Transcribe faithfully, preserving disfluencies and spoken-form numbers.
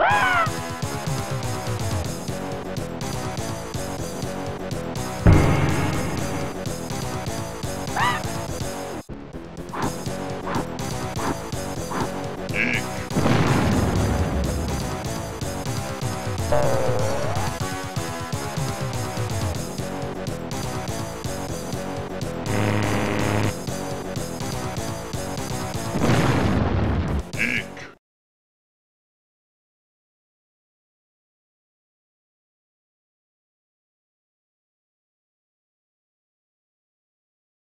Ah!